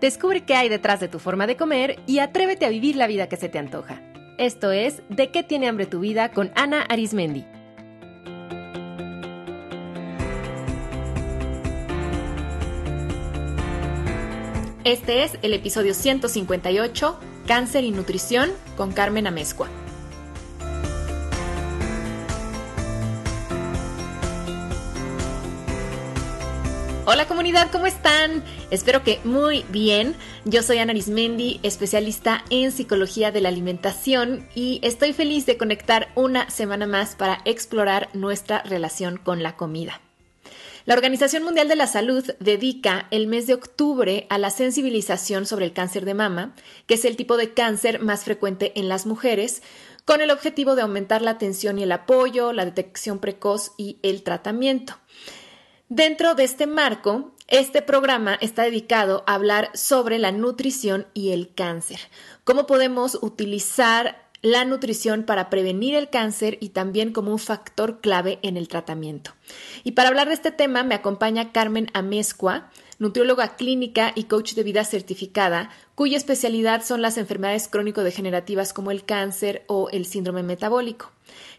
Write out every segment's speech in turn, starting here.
Descubre qué hay detrás de tu forma de comer y atrévete a vivir la vida que se te antoja. Esto es ¿De qué tiene hambre tu vida? Con Ana Arizmendi. Este es el episodio 158, Cáncer y Nutrición, con Carmen Amezcua. Hola comunidad, ¿cómo están? Espero que muy bien. Yo soy Ana Arizmendi, especialista en psicología de la alimentación, y estoy feliz de conectar una semana más para explorar nuestra relación con la comida. La Organización Mundial de la Salud dedica el mes de octubre a la sensibilización sobre el cáncer de mama, que es el tipo de cáncer más frecuente en las mujeres, con el objetivo de aumentar la atención y el apoyo, la detección precoz y el tratamiento. Dentro de este marco, este programa está dedicado a hablar sobre la nutrición y el cáncer. Cómo podemos utilizar la nutrición para prevenir el cáncer y también como un factor clave en el tratamiento. Y para hablar de este tema me acompaña Carmen Amezcua, nutrióloga clínica y coach de vida certificada, cuya especialidad son las enfermedades crónico-degenerativas como el cáncer o el síndrome metabólico.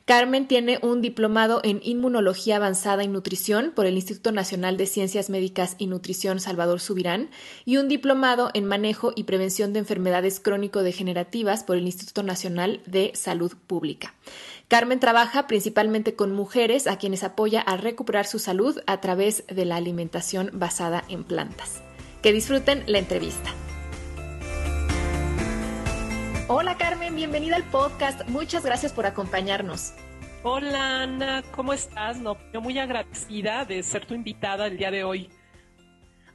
Carmen tiene un diplomado en Inmunología Avanzada y Nutrición por el Instituto Nacional de Ciencias Médicas y Nutrición Salvador Zubirán y un diplomado en Manejo y Prevención de Enfermedades Crónico-Degenerativas por el Instituto Nacional de Salud Pública. Carmen trabaja principalmente con mujeres a quienes apoya a recuperar su salud a través de la alimentación basada en plantas. Que disfruten la entrevista. Hola Carmen, bienvenida al podcast. Muchas gracias por acompañarnos. Hola Ana, ¿cómo estás? Yo muy agradecida de ser tu invitada el día de hoy.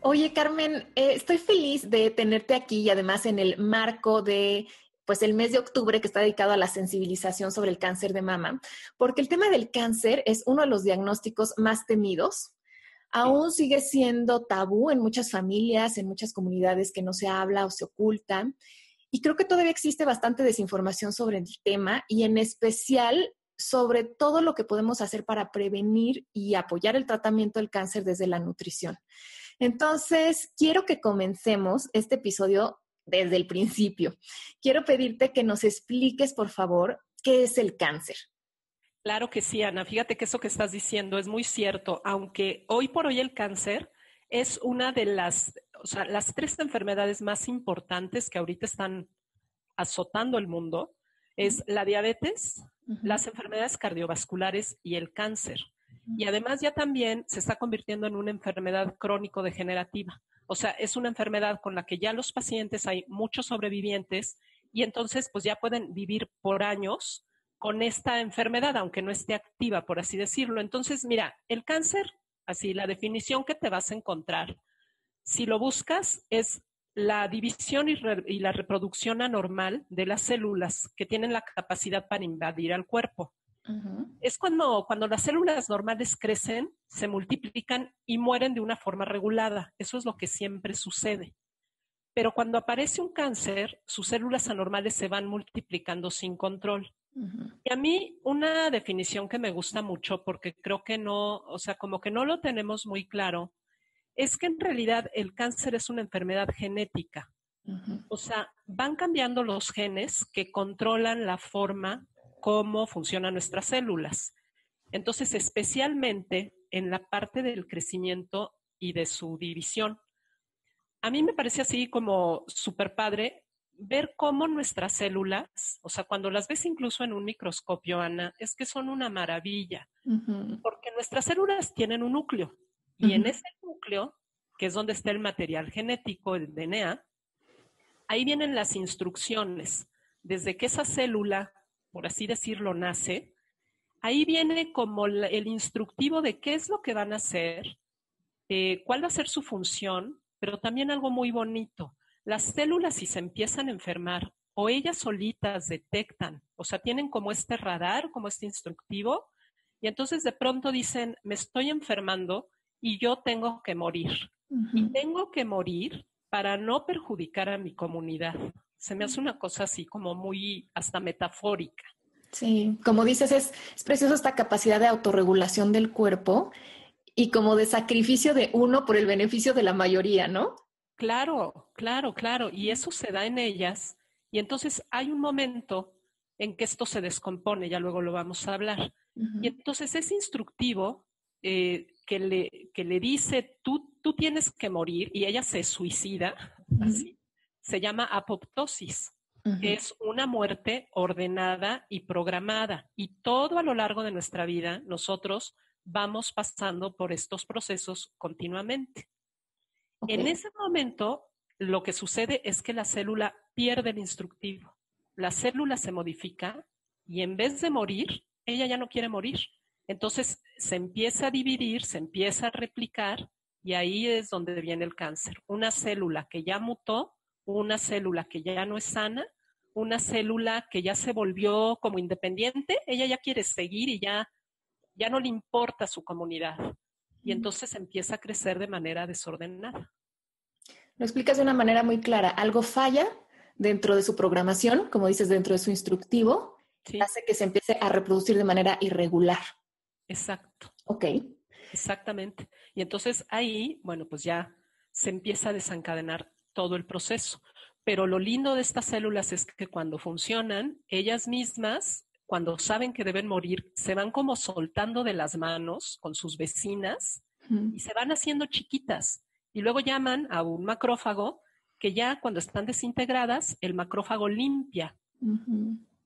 Oye Carmen, estoy feliz de tenerte aquí y además en el marco de el mes de octubre que está dedicado a la sensibilización sobre el cáncer de mama, porque el tema del cáncer es uno de los diagnósticos más temidos. Aún sigue siendo tabú en muchas familias, en muchas comunidades que no se habla o se oculta. Y creo que todavía existe bastante desinformación sobre el tema y en especial sobre todo lo que podemos hacer para prevenir y apoyar el tratamiento del cáncer desde la nutrición. Entonces, quiero que comencemos este episodio desde el principio. Quiero pedirte que nos expliques, por favor, qué es el cáncer. Claro que sí, Ana. Fíjate que eso que estás diciendo es muy cierto, aunque hoy por hoy el cáncer es una de las tres enfermedades más importantes que ahorita están azotando el mundo. Es la diabetes, las enfermedades cardiovasculares y el cáncer. Y además ya también se está convirtiendo en una enfermedad crónico-degenerativa. O sea, es una enfermedad con la que ya los pacientes, hay muchos sobrevivientes, y entonces pues ya pueden vivir por años con esta enfermedad, aunque no esté activa, por así decirlo. Entonces, mira, el cáncer, así, la definición que te vas a encontrar, si lo buscas, es la división y la reproducción anormal de las células que tienen la capacidad para invadir al cuerpo. Uh-huh. Es cuando las células normales crecen, se multiplican y mueren de una forma regulada. Eso es lo que siempre sucede. Pero cuando aparece un cáncer, sus células anormales se van multiplicando sin control. Uh-huh. Y a mí una definición que me gusta mucho, porque creo que no, o sea, como que no lo tenemos muy claro, es que en realidad el cáncer es una enfermedad genética. Uh-huh. O sea, van cambiando los genes que controlan la forma cómo funcionan nuestras células. Entonces, especialmente en la parte del crecimiento y de su división. A mí me parece así como súper padre ver cómo nuestras células, o sea, cuando las ves incluso en un microscopio, Ana, es que son una maravilla, uh-huh, porque nuestras células tienen un núcleo, y uh-huh, en ese núcleo, que es donde está el material genético, el DNA, ahí vienen las instrucciones. Desde que esa célula, por así decirlo, nace, ahí viene como el instructivo de qué es lo que van a hacer, cuál va a ser su función, pero también algo muy bonito. Las células, si se empiezan a enfermar o ellas solitas detectan, o sea, tienen como este radar, como este instructivo, y entonces de pronto dicen, me estoy enfermando y yo tengo que morir. Uh-huh. Y tengo que morir para no perjudicar a mi comunidad. Se me hace una cosa así como muy hasta metafórica. Sí, como dices, es preciosa esta capacidad de autorregulación del cuerpo y como de sacrificio de uno por el beneficio de la mayoría, ¿no? Claro, Claro, y eso se da en ellas. Y entonces hay un momento en que esto se descompone, ya luego lo vamos a hablar. Y entonces es instructivo que le dice, tú tienes que morir, y ella se suicida, así. Se llama apoptosis, que es una muerte ordenada y programada. Y todo a lo largo de nuestra vida, nosotros vamos pasando por estos procesos continuamente. Okay. En ese momento, lo que sucede es que la célula pierde el instructivo. La célula se modifica y en vez de morir, ella ya no quiere morir. Entonces, se empieza a dividir, se empieza a replicar y ahí es donde viene el cáncer. Una célula que ya mutó, una célula que ya no es sana, una célula que ya se volvió como independiente, ella ya quiere seguir y ya no le importa su comunidad. Y entonces empieza a crecer de manera desordenada. Lo explicas de una manera muy clara. Algo falla dentro de su programación, como dices, dentro de su instructivo, sí, hace que se empiece a reproducir de manera irregular. Exacto. Ok. Exactamente. Y entonces ahí, bueno, pues ya se empieza a desencadenar todo el proceso. Pero lo lindo de estas células es que cuando funcionan, ellas mismas, cuando saben que deben morir, se van como soltando de las manos con sus vecinas y se van haciendo chiquitas. Y luego llaman a un macrófago que ya cuando están desintegradas, el macrófago limpia.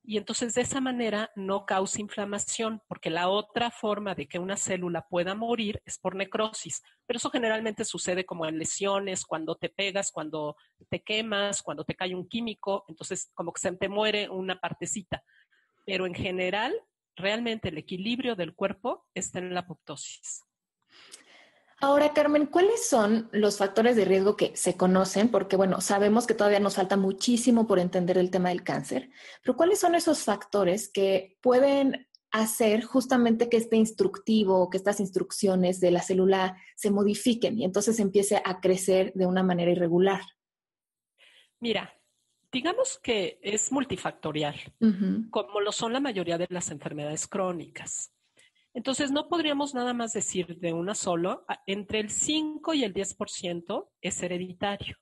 Y entonces de esa manera no causa inflamación, porque la otra forma de que una célula pueda morir es por necrosis. Pero eso generalmente sucede como en lesiones, cuando te pegas, cuando te quemas, cuando te cae un químico. Entonces como que se te muere una partecita. Pero en general, realmente el equilibrio del cuerpo está en la apoptosis. Ahora, Carmen, ¿cuáles son los factores de riesgo que se conocen? Porque, bueno, sabemos que todavía nos falta muchísimo por entender el tema del cáncer. Pero, ¿cuáles son esos factores que pueden hacer justamente que este instructivo, que estas instrucciones de la célula se modifiquen y entonces empiece a crecer de una manera irregular? Mira, digamos que es multifactorial, como lo son la mayoría de las enfermedades crónicas. Entonces, no podríamos nada más decir de una sola. Entre el 5 y el 10% es hereditario.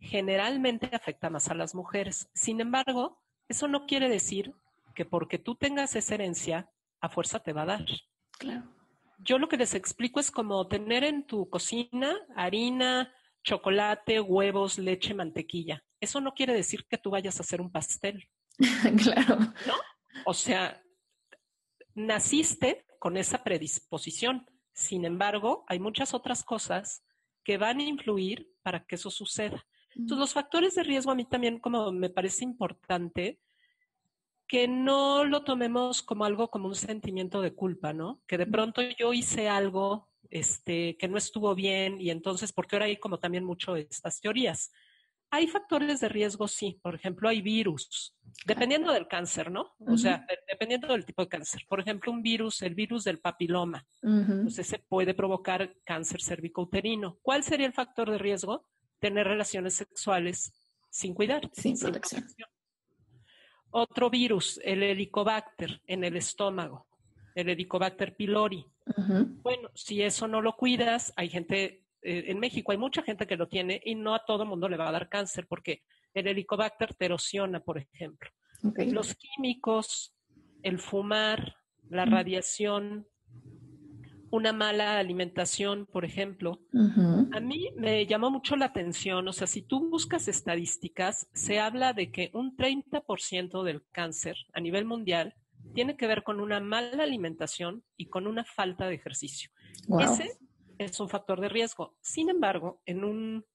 Generalmente afecta más a las mujeres. Sin embargo, eso no quiere decir que porque tú tengas esa herencia, a fuerza te va a dar. Claro. Yo lo que les explico es como tener en tu cocina harina, chocolate, huevos, leche, mantequilla. Eso no quiere decir que tú vayas a hacer un pastel. Claro. ¿No? O sea, naciste con esa predisposición. Sin embargo, hay muchas otras cosas que van a influir para que eso suceda. Entonces, los factores de riesgo a mí también como me parece importante que no lo tomemos como algo, como un sentimiento de culpa, ¿no? Que de pronto yo hice algo que no estuvo bien y entonces, porque ahora hay como también mucho estas teorías. Hay factores de riesgo, sí. Por ejemplo, hay virus, dependiendo del cáncer, ¿no? O sea, dependiendo del tipo de cáncer. Por ejemplo, un virus, el virus del papiloma. Entonces, se puede provocar cáncer cervicouterino. ¿Cuál sería el factor de riesgo? Tener relaciones sexuales sin cuidar. Sin protección. Otro virus, el helicobacter en el estómago. El helicobacter pylori. Bueno, si eso no lo cuidas, hay gente... En México hay mucha gente que lo tiene y no a todo mundo le va a dar cáncer porque el helicobacter te erosiona, por ejemplo. Okay. Los químicos, el fumar, la radiación, una mala alimentación, por ejemplo. A mí me llamó mucho la atención, o sea, si tú buscas estadísticas, se habla de que un 30% del cáncer a nivel mundial tiene que ver con una mala alimentación y con una falta de ejercicio. Wow. Ese es un factor de riesgo. Sin embargo, en un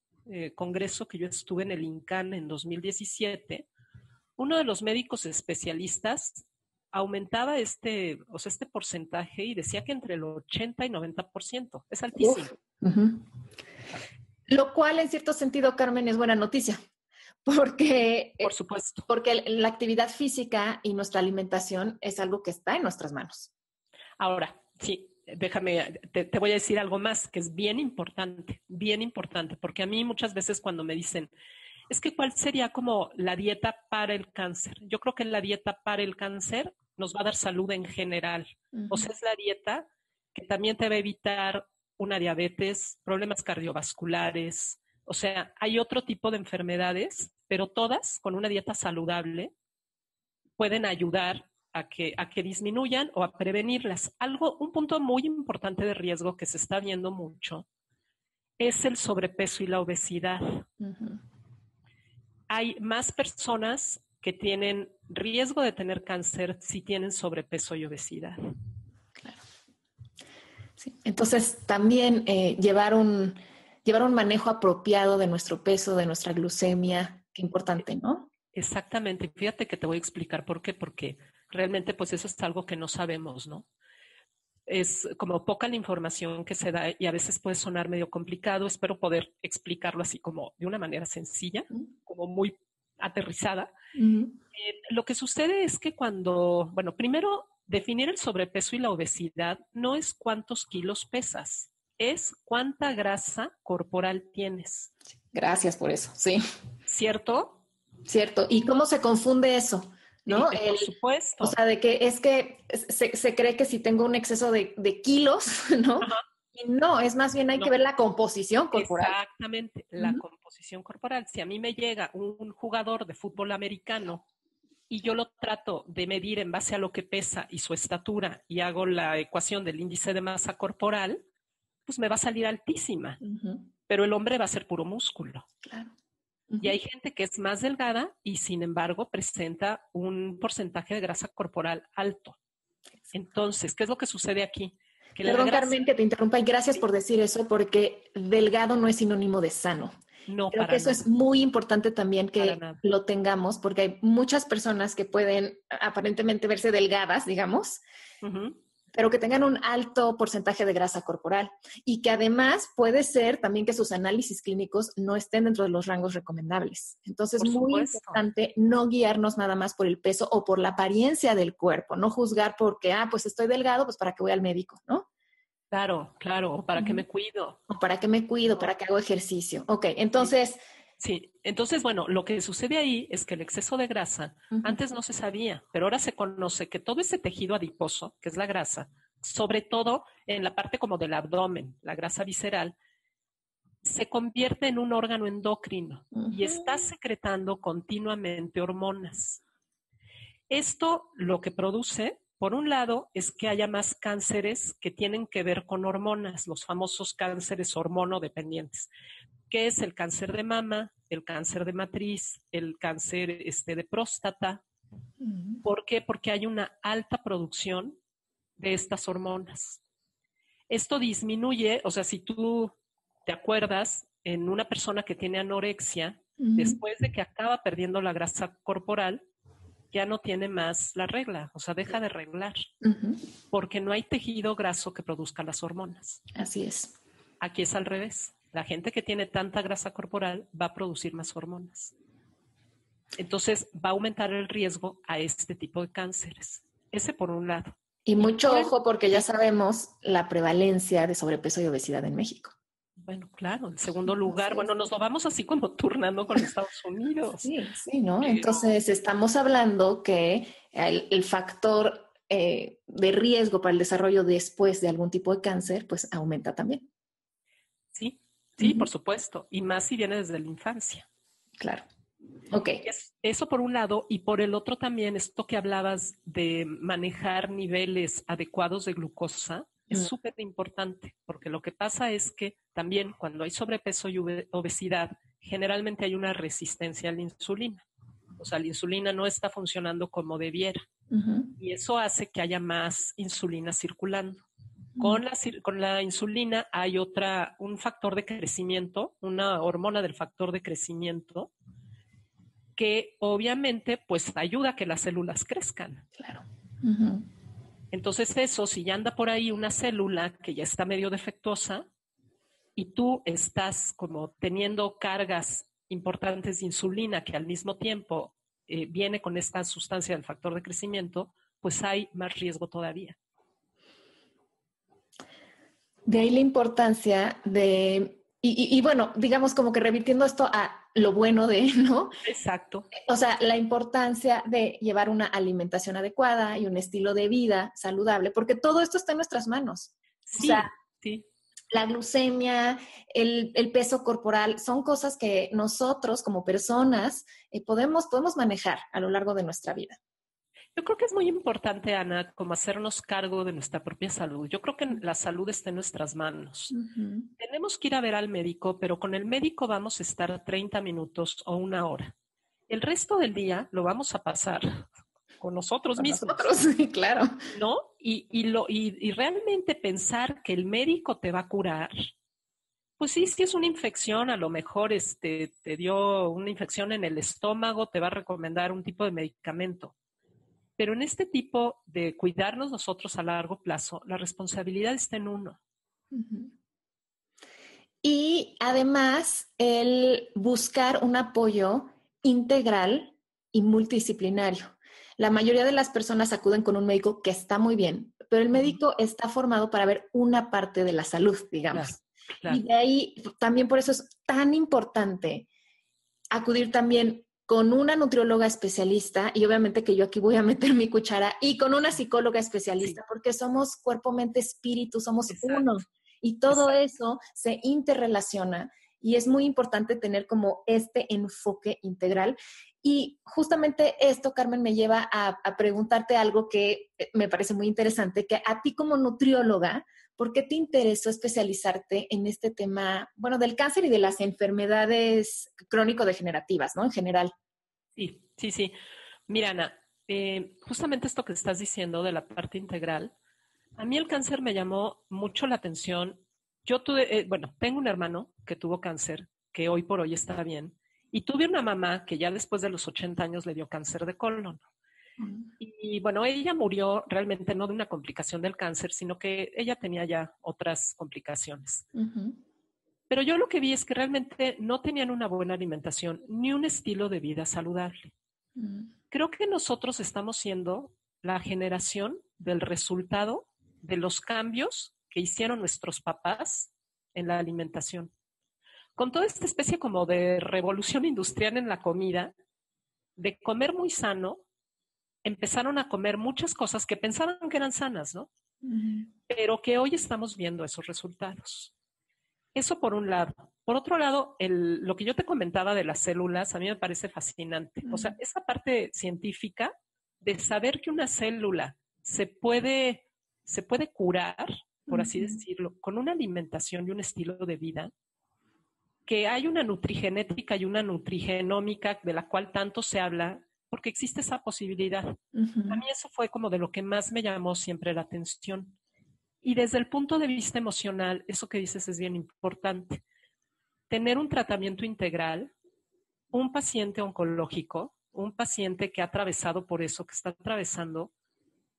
congreso que yo estuve en el INCAN en 2017, uno de los médicos especialistas aumentaba este porcentaje y decía que entre el 80 y 90%. Es altísimo. Lo cual, en cierto sentido, Carmen, es buena noticia. Porque, por supuesto. Porque la actividad física y nuestra alimentación es algo que está en nuestras manos. Ahora, sí. Déjame, te voy a decir algo más que es bien importante, porque a mí muchas veces cuando me dicen, es que ¿cuál sería como la dieta para el cáncer? Yo creo que la dieta para el cáncer nos va a dar salud en general. O sea, es la dieta que también te va a evitar una diabetes, problemas cardiovasculares, O sea, hay otro tipo de enfermedades, pero todas con una dieta saludable pueden ayudar a que disminuyan o a prevenirlas. Un punto muy importante de riesgo que se está viendo mucho es el sobrepeso y la obesidad. Uh-huh. Hay más personas que tienen riesgo de tener cáncer si tienen sobrepeso y obesidad. Claro. Sí. Entonces, también llevar un manejo apropiado de nuestro peso, de nuestra glucemia, qué importante, ¿no? Exactamente. Fíjate que te voy a explicar por qué, porque realmente pues eso es algo que no sabemos, ¿no? Es como poca la información que se da y a veces puede sonar medio complicado. Espero poder explicarlo así como de una manera sencilla, como muy aterrizada. Uh-huh. Lo que sucede es que primero definir el sobrepeso y la obesidad no es cuántos kilos pesas, es cuánta grasa corporal tienes. Gracias por eso, sí. ¿Cierto? Cierto. ¿Y cómo se confunde eso? ¿No? Sí, por supuesto. O sea, de que es que se cree que si tengo un exceso de kilos, ¿no? Ajá. Y no, es más bien hay que ver la composición corporal. Exactamente, la composición corporal. Si a mí me llega un jugador de fútbol americano y yo lo trato de medir en base a lo que pesa y su estatura y hago la ecuación del índice de masa corporal, pues me va a salir altísima. Uh-huh. Pero el hombre va a ser puro músculo. Claro. Uh-huh. Y hay gente que es más delgada y sin embargo presenta un porcentaje de grasa corporal alto. Entonces, ¿qué es lo que sucede aquí? Perdón, Carmen, que te interrumpa y gracias por decir eso, porque delgado no es sinónimo de sano. No, creo que eso es muy importante también que lo tengamos, porque hay muchas personas que pueden aparentemente verse delgadas, digamos, uh-huh, pero que tengan un alto porcentaje de grasa corporal y que además puede ser también que sus análisis clínicos no estén dentro de los rangos recomendables. Entonces, es muy importante no guiarnos nada más por el peso o por la apariencia del cuerpo, no juzgar porque, pues estoy delgado, pues ¿para qué voy al médico, no? Claro, claro, ¿para qué me cuido? O ¿para qué me cuido? ¿Para qué hago ejercicio? Ok, entonces... Sí, entonces, lo que sucede ahí es que el exceso de grasa, antes no se sabía, pero ahora se conoce que todo ese tejido adiposo, que es la grasa, sobre todo en la parte como del abdomen, la grasa visceral, se convierte en un órgano endocrino y está secretando continuamente hormonas. Esto lo que produce... Por un lado, es que haya más cánceres que tienen que ver con hormonas, los famosos cánceres hormonodependientes, que es el cáncer de mama, el cáncer de matriz, el cáncer de próstata. Uh-huh. ¿Por qué? Porque hay una alta producción de estas hormonas. Esto disminuye, o sea, si tú te acuerdas, en una persona que tiene anorexia, después de que acaba perdiendo la grasa corporal, ya no tiene más la regla, o sea, deja de reglar, porque no hay tejido graso que produzca las hormonas. Así es. Aquí es al revés. La gente que tiene tanta grasa corporal va a producir más hormonas. Entonces, va a aumentar el riesgo a este tipo de cánceres. Ese por un lado. Y mucho ojo porque ya sabemos la prevalencia de sobrepeso y obesidad en México. Bueno, claro, en segundo lugar, nos lo vamos así como turnando con Estados Unidos. Sí, sí, ¿no? Entonces, estamos hablando que el factor de riesgo para el desarrollo después de algún tipo de cáncer, pues aumenta también. Sí, sí, por supuesto. Y más si viene desde la infancia. Claro. Ok. Eso por un lado. Y por el otro también, esto que hablabas de manejar niveles adecuados de glucosa, es súper importante, porque lo que pasa es que también cuando hay sobrepeso y obesidad, generalmente hay una resistencia a la insulina. O sea, la insulina no está funcionando como debiera. Uh-huh. Y eso hace que haya más insulina circulando. Uh-huh. Con la insulina hay un factor de crecimiento, una hormona del factor de crecimiento, que obviamente pues ayuda a que las células crezcan. Claro. Uh-huh. Entonces eso, si ya anda por ahí una célula que ya está medio defectuosa y tú estás como teniendo cargas importantes de insulina que al mismo tiempo viene con esta sustancia del factor de crecimiento, pues hay más riesgo todavía. De ahí la importancia de... Y bueno, digamos como que revirtiendo esto a lo bueno de, ¿no? Exacto. O sea, la importancia de llevar una alimentación adecuada y un estilo de vida saludable, porque todo esto está en nuestras manos. Sí, o sea, sí. la glucemia, el peso corporal, son cosas que nosotros como personas podemos manejar a lo largo de nuestra vida. Yo creo que es muy importante, Ana, como hacernos cargo de nuestra propia salud. Yo creo que la salud está en nuestras manos. Uh-huh. Tenemos que ir a ver al médico, pero con el médico vamos a estar 30 minutos o una hora. El resto del día lo vamos a pasar con nosotros mismos. Sí, claro. ¿No? Y realmente pensar que el médico te va a curar, pues sí, si es una infección, a lo mejor te dio una infección en el estómago, te va a recomendar un tipo de medicamento. Pero en este tipo de cuidarnos nosotros a largo plazo, la responsabilidad está en uno. Uh-huh. Y además, el buscar un apoyo integral y multidisciplinario. La mayoría de las personas acuden con un médico que está muy bien, pero el médico está formado para ver una parte de la salud, digamos. Claro, claro. Y de ahí, también por eso es tan importante acudir también con una nutrióloga especialista, y obviamente que yo aquí voy a meter mi cuchara, y con una psicóloga especialista, sí, porque somos cuerpo, mente, espíritu, somos exacto, uno, y todo exacto, eso se interrelaciona, y es muy importante tener como este enfoque integral. Y justamente esto, Carmen, me lleva a preguntarte algo que me parece muy interesante, que a ti como nutrióloga, ¿por qué te interesó especializarte en este tema, bueno, del cáncer y de las enfermedades crónico-degenerativas, ¿no? En general. Sí, sí, sí. Mira, Ana, justamente esto que estás diciendo de la parte integral, a mí el cáncer me llamó mucho la atención. Yo tuve, tengo un hermano que tuvo cáncer, que hoy por hoy está bien, y tuve una mamá que ya después de los 80 años le dio cáncer de colon. Y bueno, ella murió realmente no de una complicación del cáncer, sino que ella tenía ya otras complicaciones. Uh-huh. Pero yo lo que vi es que realmente no tenían una buena alimentación ni un estilo de vida saludable. Uh-huh. Creo que nosotros estamos siendo la generación del resultado de los cambios que hicieron nuestros papás en la alimentación. Con toda esta especie como de revolución industrial en la comida, de comer muy sano, empezaron a comer muchas cosas que pensaban que eran sanas, ¿no? Uh-huh. Pero que hoy estamos viendo esos resultados. Eso por un lado. Por otro lado, lo que yo te comentaba de las células, a mí me parece fascinante. Uh-huh. O sea, esa parte científica de saber que una célula se puede curar, por uh-huh, así decirlo, con una alimentación y un estilo de vida, que hay una nutrigenética y una nutrigenómica de la cual tanto se habla, porque existe esa posibilidad. Uh-huh. A mí eso fue como de lo que más me llamó siempre la atención. Y desde el punto de vista emocional, eso que dices es bien importante. Tener un tratamiento integral, un paciente oncológico, un paciente que ha atravesado por eso, que está atravesando,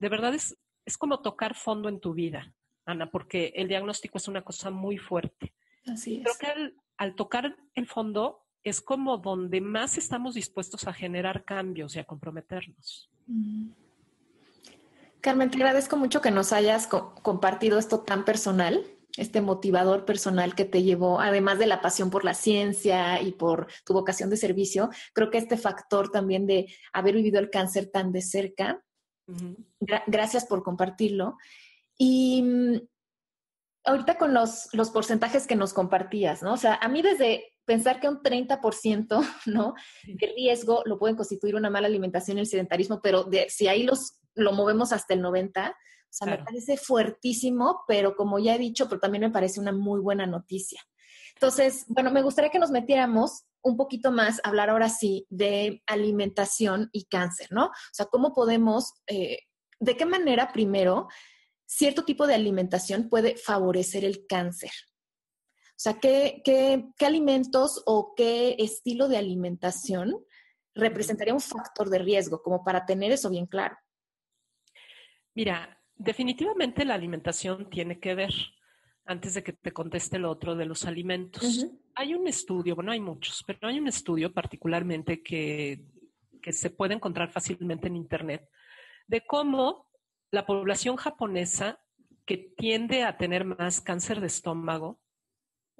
de verdad es como tocar fondo en tu vida, Ana, porque el diagnóstico es una cosa muy fuerte. Así es. Creo que al tocar el fondo, es como donde más estamos dispuestos a generar cambios y a comprometernos. Mm. Carmen, te agradezco mucho que nos hayas compartido esto tan personal, este motivador personal que te llevó, además de la pasión por la ciencia y por tu vocación de servicio, creo que este factor también de haber vivido el cáncer tan de cerca. Mm-hmm. Gracias por compartirlo. Y ahorita con los porcentajes que nos compartías, ¿no? O sea, a mí desde pensar que un 30%, ¿no?, de riesgo lo pueden constituir una mala alimentación y el sedentarismo, pero si ahí lo movemos hasta el 90%, o sea, claro, me parece fuertísimo, pero como ya he dicho, pero también me parece una muy buena noticia. Entonces, bueno, me gustaría que nos metiéramos un poquito más a hablar ahora sí de alimentación y cáncer, ¿no? O sea, ¿cómo podemos, de qué manera primero cierto tipo de alimentación puede favorecer el cáncer? O sea, ¿qué alimentos o qué estilo de alimentación representaría un factor de riesgo? Como para tener eso bien claro. Mira, definitivamente la alimentación tiene que ver, antes de que te conteste lo otro de los alimentos. Uh-huh. Hay un estudio, bueno, hay muchos, pero hay un estudio particularmente que se puede encontrar fácilmente en internet, de cómo la población japonesa, que tiende a tener más cáncer de estómago,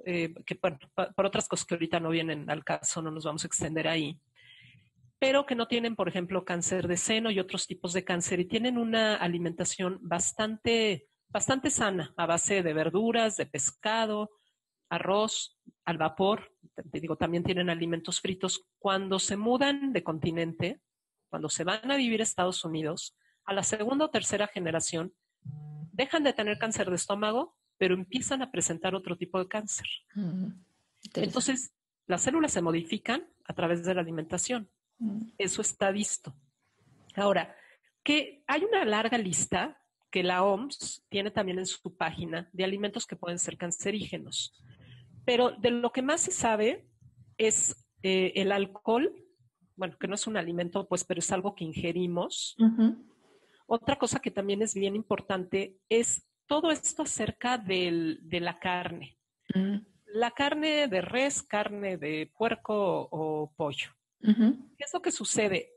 que por otras cosas que ahorita no vienen al caso, no nos vamos a extender ahí, pero que no tienen, por ejemplo, cáncer de seno y otros tipos de cáncer, y tienen una alimentación bastante bastante sana, a base de verduras, de pescado, arroz, al vapor. Te digo, también tienen alimentos fritos. Cuando se mudan de continente, cuando se van a vivir a Estados Unidos, a la segunda o tercera generación, dejan de tener cáncer de estómago, pero empiezan a presentar otro tipo de cáncer. Entonces, las células se modifican a través de la alimentación. Eso está visto. Ahora, que hay una larga lista que la OMS tiene también en su página de alimentos que pueden ser cancerígenos. Pero de lo que más se sabe es el alcohol, bueno, que no es un alimento, pues, pero es algo que ingerimos. Otra cosa que también es bien importante es todo esto acerca de la carne. La carne de res, carne de puerco o pollo. ¿Qué es lo que sucede?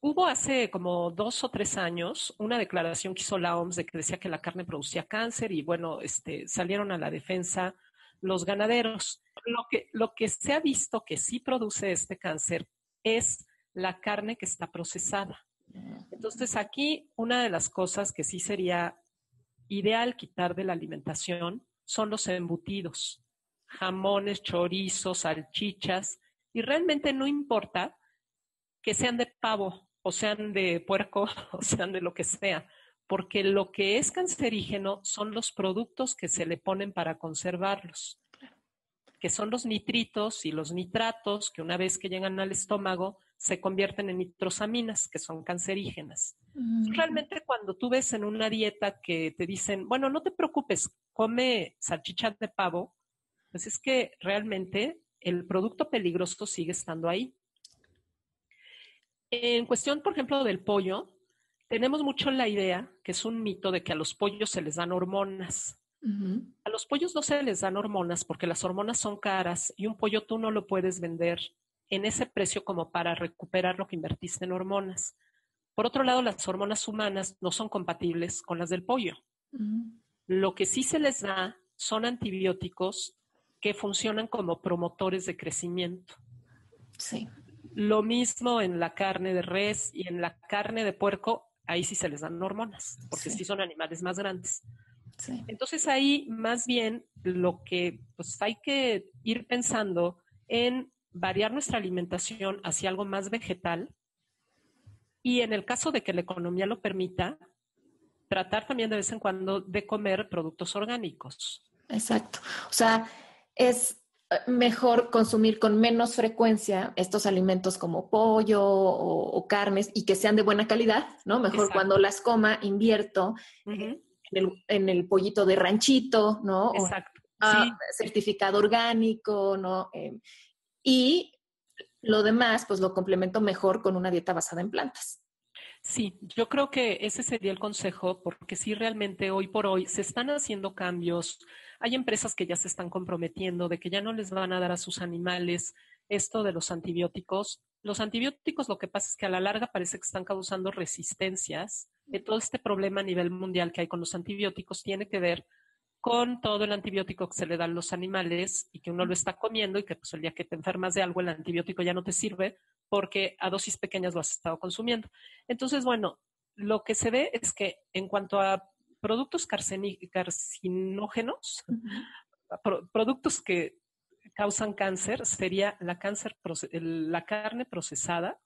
Hubo hace como 2 o 3 años una declaración que hizo la OMS de que decía que la carne producía cáncer y bueno, salieron a la defensa los ganaderos. Lo que se ha visto que sí produce este cáncer es la carne que está procesada. Entonces aquí una de las cosas que sí sería ideal quitar de la alimentación son los embutidos, jamones, chorizos, salchichas y realmente no importa que sean de pavo, o sean de puerco, o sean de lo que sea, porque lo que es cancerígeno son los productos que se le ponen para conservarlos, que son los nitritos y los nitratos que una vez que llegan al estómago se convierten en nitrosaminas, que son cancerígenas. Realmente cuando tú ves en una dieta que te dicen, bueno, no te preocupes, come salchicha de pavo, pues es que realmente el producto peligroso sigue estando ahí. En cuestión, por ejemplo, del pollo, tenemos mucho la idea, que es un mito, de que a los pollos se les dan hormonas. A los pollos no se les dan hormonas porque las hormonas son caras y un pollo tú no lo puedes vender en ese precio como para recuperar lo que invertiste en hormonas. Por otro lado, las hormonas humanas no son compatibles con las del pollo. Lo que sí se les da son antibióticos que funcionan como promotores de crecimiento. Sí. Lo mismo en la carne de res y en la carne de puerco, ahí sí se les dan hormonas, porque sí son animales más grandes. Entonces ahí más bien lo que pues, hay que ir pensando en variar nuestra alimentación hacia algo más vegetal y en el caso de que la economía lo permita, tratar también de vez en cuando de comer productos orgánicos. Exacto. O sea, es mejor consumir con menos frecuencia estos alimentos como pollo o carnes y que sean de buena calidad, ¿no? Mejor cuando las coma invierto en el pollito de ranchito, ¿no? Exacto. Certificado orgánico, ¿no? Y lo demás, pues lo complemento mejor con una dieta basada en plantas. Sí, yo creo que ese sería el consejo, porque sí realmente hoy por hoy se están haciendo cambios. Hay empresas que ya se están comprometiendo de que ya no les van a dar a sus animales esto de los antibióticos. Los antibióticos lo que pasa es que a la larga parece que están causando resistencias. De todo este problema a nivel mundial que hay con los antibióticos tiene que ver con todo el antibiótico que se le dan a los animales y que uno lo está comiendo y que pues, el día que te enfermas de algo el antibiótico ya no te sirve porque a dosis pequeñas lo has estado consumiendo. Entonces, bueno, lo que se ve es que en cuanto a productos carcinógenos, productos que causan cáncer, sería la carne procesada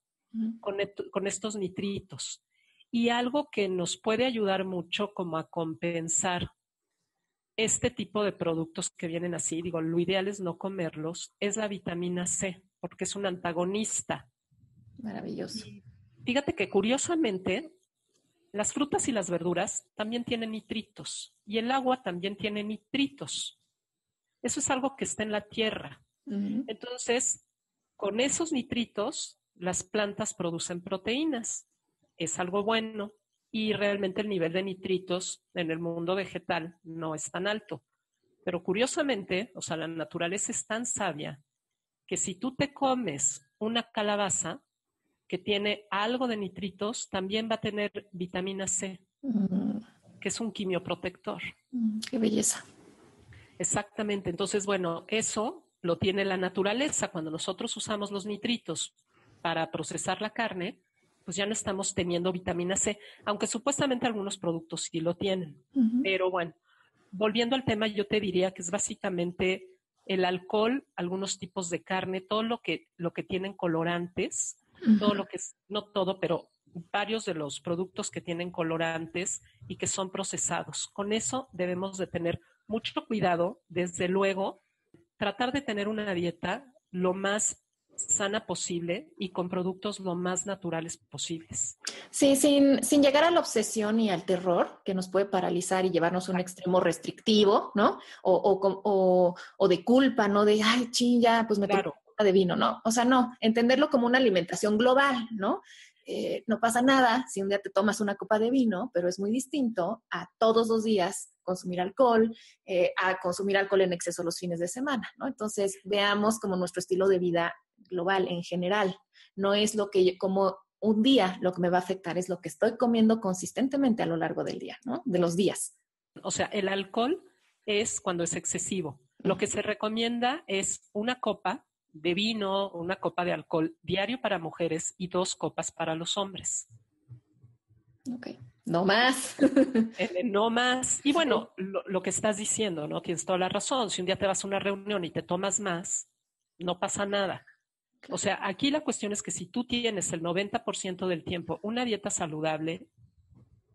con estos nitritos. Y algo que nos puede ayudar mucho como a compensar este tipo de productos que vienen así, digo, lo ideal es no comerlos, es la vitamina C, porque es un antagonista. Maravilloso. Y fíjate que curiosamente, las frutas y las verduras también tienen nitritos y el agua también tiene nitritos. Eso es algo que está en la tierra. Entonces, con esos nitritos, las plantas producen proteínas. Es algo bueno y realmente el nivel de nitritos en el mundo vegetal no es tan alto. Pero curiosamente, o sea, la naturaleza es tan sabia que si tú te comes una calabaza, que tiene algo de nitritos, también va a tener vitamina C, que es un quimioprotector. ¡Qué belleza! Exactamente. Entonces, bueno, eso lo tiene la naturaleza. Cuando nosotros usamos los nitritos para procesar la carne, pues ya no estamos teniendo vitamina C, aunque supuestamente algunos productos sí lo tienen. Uh-huh. Pero bueno, volviendo al tema, yo te diría que es básicamente el alcohol, algunos tipos de carne, todo lo que tienen colorantes, uh-huh. todo lo que es, no todo, pero varios de los productos que tienen colorantes y que son procesados. Con eso debemos de tener mucho cuidado, desde luego, tratar de tener una dieta lo más sana posible y con productos lo más naturales posibles. Sí, sin llegar a la obsesión y al terror que nos puede paralizar y llevarnos a un extremo restrictivo, ¿no? O de culpa, ¿no? De, ay, chinga, pues me tomo una copa de vino, ¿no? O sea, no, entenderlo como una alimentación global, ¿no? No pasa nada si un día te tomas una copa de vino, pero es muy distinto a todos los días consumir alcohol, en exceso los fines de semana, ¿no? Entonces, veamos como nuestro estilo de vida global en general. No es lo que como un día lo que me va a afectar, es lo que estoy comiendo consistentemente a lo largo del día, ¿no? De los días. O sea, el alcohol es cuando es excesivo. Lo que se recomienda es una copa de vino, una copa de alcohol diario para mujeres y 2 copas para los hombres. Ok, no más. No más. Y bueno, lo que estás diciendo, ¿no? Tienes toda la razón. Si un día te vas a una reunión y te tomas más, no pasa nada. Claro. O sea, aquí la cuestión es que si tú tienes el 90% del tiempo una dieta saludable,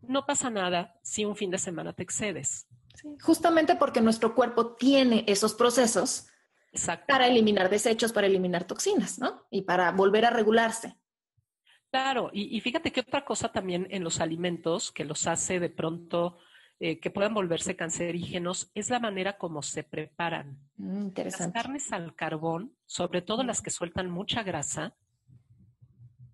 no pasa nada si un fin de semana te excedes. Sí. Justamente porque nuestro cuerpo tiene esos procesos. Exacto. Para eliminar desechos, para eliminar toxinas, ¿no? Y para volver a regularse. Claro, y fíjate que otra cosa también en los alimentos que los hace de pronto que puedan volverse cancerígenos es la manera como se preparan. Interesante. Las carnes al carbón, sobre todo las que sueltan mucha grasa,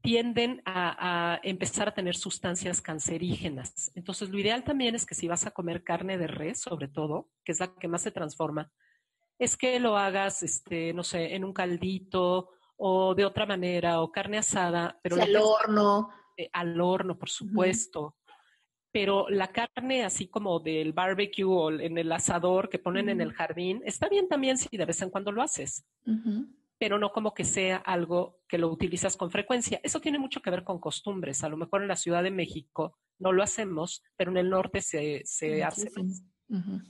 tienden a empezar a tener sustancias cancerígenas. Entonces, lo ideal también es que si vas a comer carne de res, sobre todo, que es la que más se transforma, es que lo hagas, no sé, en un caldito o de otra manera, o carne asada. Pero sí, al horno. Al horno, por supuesto. Uh-huh. Pero la carne así como del barbecue o en el asador que ponen uh-huh. en el jardín, está bien también si de vez en cuando lo haces. Uh-huh. Pero no como que sea algo que lo utilizas con frecuencia. Eso tiene mucho que ver con costumbres. A lo mejor en la Ciudad de México no lo hacemos, pero en el norte se hace más. Uh-huh.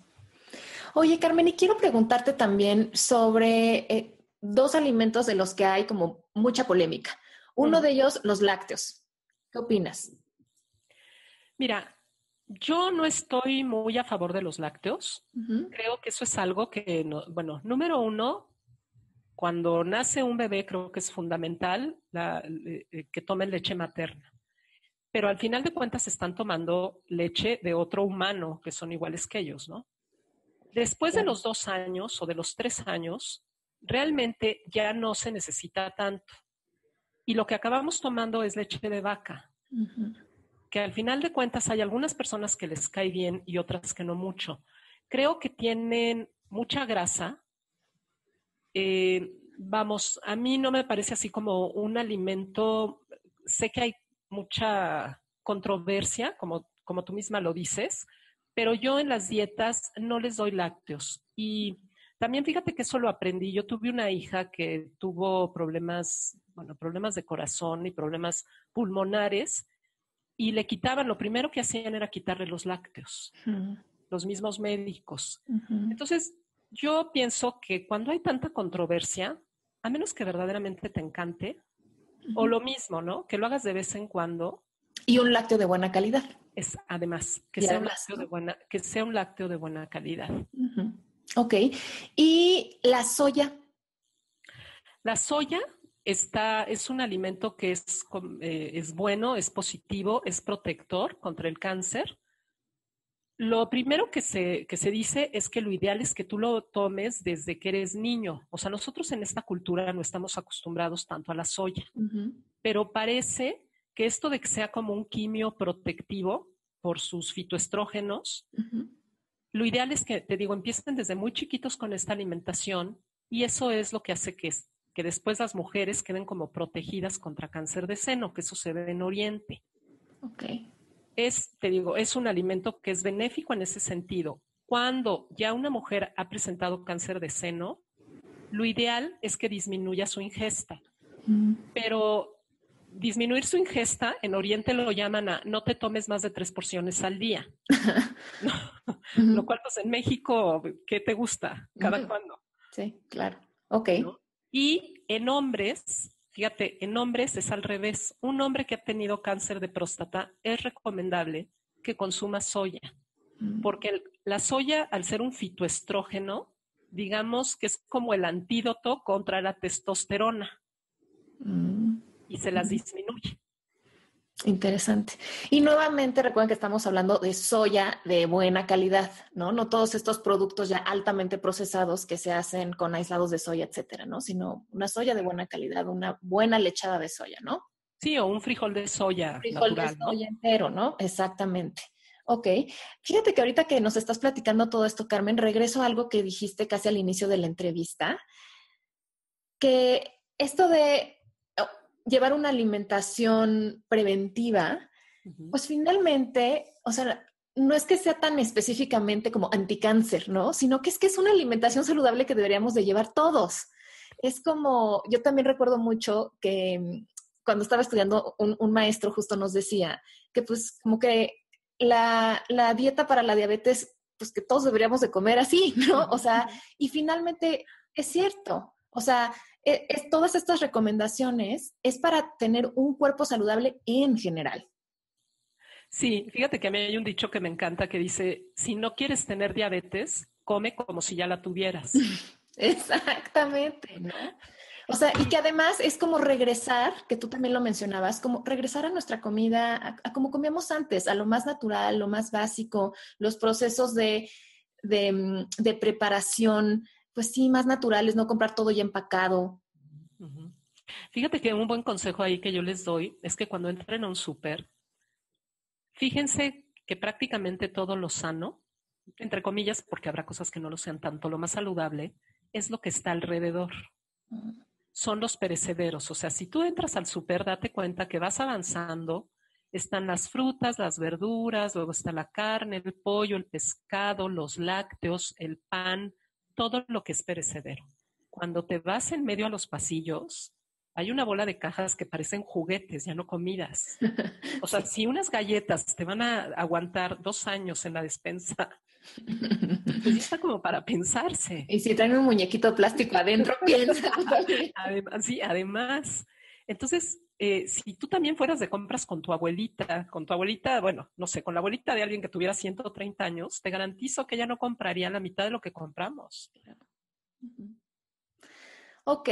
Oye, Carmen, y quiero preguntarte también sobre 2 alimentos de los que hay como mucha polémica. Uno de ellos, los lácteos. ¿Qué opinas? Mira, yo no estoy muy a favor de los lácteos. Uh-huh. Creo que eso es algo que, bueno, número uno, cuando nace un bebé creo que es fundamental que tomen leche materna. Pero al final de cuentas están tomando leche de otro humano que son iguales que ellos, ¿no? Después de los 2 años o de los 3 años, realmente ya no se necesita tanto. Y lo que acabamos tomando es leche de vaca, uh-huh. que al final de cuentas hay algunas personas que les cae bien y otras que no mucho. Creo que tienen mucha grasa. Vamos, a mí no me parece así como un alimento. Sé que hay mucha controversia, como tú misma lo dices, pero yo en las dietas no les doy lácteos. Y también fíjate que eso lo aprendí. Yo tuve una hija que tuvo problemas de corazón y problemas pulmonares y le quitaban, lo primero que hacían era quitarle los lácteos, uh-huh. los mismos médicos. Uh-huh. Entonces, yo pienso que cuando hay tanta controversia, a menos que verdaderamente te encante, uh-huh. o lo mismo, ¿no? Que lo hagas de vez en cuando. Y un lácteo de buena calidad. Es, además, que sea un lácteo de buena calidad. Uh-huh. Ok. ¿Y la soya? La soya es un alimento que es bueno, es positivo, es protector contra el cáncer. Lo primero que se dice es que lo ideal es que tú lo tomes desde que eres niño. O sea, nosotros en esta cultura no estamos acostumbrados tanto a la soya. Uh-huh. Pero parece que esto de que sea como un quimio protectivo por sus fitoestrógenos, uh-huh. lo ideal es que, te digo, empiecen desde muy chiquitos con esta alimentación y eso es lo que hace que después las mujeres queden como protegidas contra cáncer de seno, que eso se ve en Oriente. Okay. Es un alimento que es benéfico en ese sentido. Cuando ya una mujer ha presentado cáncer de seno, lo ideal es que disminuya su ingesta. Uh-huh. Pero disminuir su ingesta, en Oriente lo llaman a no te tomes más de 3 porciones al día. ¿No? Lo cual, pues en México, ¿qué te gusta? ¿Cada cuándo? Sí, claro. Ok. ¿No? Y en hombres, fíjate, en hombres es al revés. Un hombre que ha tenido cáncer de próstata es recomendable que consuma soya. Porque la soya, al ser un fitoestrógeno, digamos que es como el antídoto contra la testosterona. Y se las disminuye. Interesante. Y nuevamente recuerden que estamos hablando de soya de buena calidad, ¿no? No todos estos productos ya altamente procesados que se hacen con aislados de soya, etcétera, ¿no? Sino una soya de buena calidad, una buena lechada de soya, ¿no? Sí, o un frijol de soya. Un frijol natural, de soya, ¿no? Entero, ¿no? Exactamente. Ok. Fíjate que ahorita que nos estás platicando todo esto, Carmen, regreso a algo que dijiste casi al inicio de la entrevista, que esto de llevar una alimentación preventiva, pues finalmente, o sea, no es que sea tan específicamente como anticáncer, ¿no? Sino que es una alimentación saludable que deberíamos de llevar todos. Es como, yo también recuerdo mucho que cuando estaba estudiando, un maestro justo nos decía que pues como que la dieta para la diabetes, pues que todos deberíamos de comer así, ¿no? O sea, y finalmente es cierto. O sea, todas estas recomendaciones es para tener un cuerpo saludable en general. Sí, fíjate que a mí hay un dicho que me encanta que dice, si no quieres tener diabetes, come como si ya la tuvieras. Exactamente, ¿no? O sea, y que además es como regresar, que tú también lo mencionabas, como regresar a nuestra comida, a como comíamos antes, a lo más natural, lo más básico, los procesos de preparación, pues sí, más naturales, no comprar todo ya empacado. Fíjate que un buen consejo ahí que yo les doy es que cuando entren a un súper, fíjense que prácticamente todo lo sano, entre comillas, porque habrá cosas que no lo sean tanto, lo más saludable, es lo que está alrededor. Son los perecederos. O sea, si tú entras al súper, date cuenta que vas avanzando, están las frutas, las verduras, luego está la carne, el pollo, el pescado, los lácteos, el pan, todo lo que es perecedero. Cuando te vas en medio a los pasillos, hay una bola de cajas que parecen juguetes, ya no comidas. O sea, si unas galletas te van a aguantar 2 años en la despensa, pues ya está como para pensarse. Y si traen un muñequito plástico adentro, piensa. Además. Entonces, si tú también fueras de compras con tu abuelita, bueno, no sé, con la abuelita de alguien que tuviera 130 años, te garantizo que ella no compraría la mitad de lo que compramos. Ok.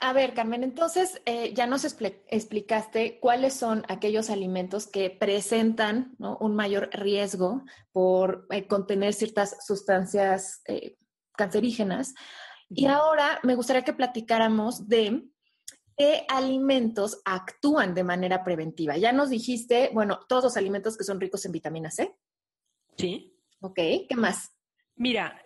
A ver, Carmen, entonces ya nos explicaste cuáles son aquellos alimentos que presentan, ¿no?, un mayor riesgo por contener ciertas sustancias cancerígenas. Y ahora me gustaría que platicáramos de ¿qué alimentos actúan de manera preventiva? Ya nos dijiste, bueno, todos los alimentos que son ricos en vitamina C. Sí. Ok, ¿qué más? Mira,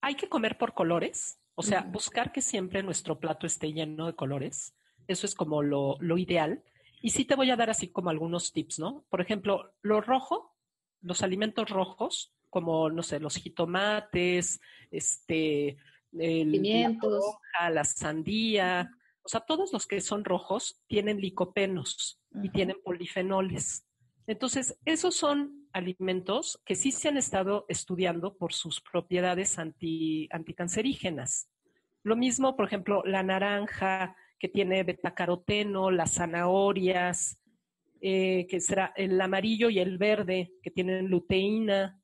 hay que comer por colores, o sea, buscar que siempre nuestro plato esté lleno de colores. Eso es como lo ideal. Y sí te voy a dar así como algunos tips, ¿no? Por ejemplo, lo rojo, los alimentos rojos, como, no sé, los jitomates, pimientos, la hoja, la sandía. O sea, todos los que son rojos tienen licopenos y tienen polifenoles. Entonces, esos son alimentos que sí se han estado estudiando por sus propiedades anticancerígenas. Lo mismo, por ejemplo, la naranja, que tiene betacaroteno, las zanahorias, que será el amarillo y el verde, que tienen luteína.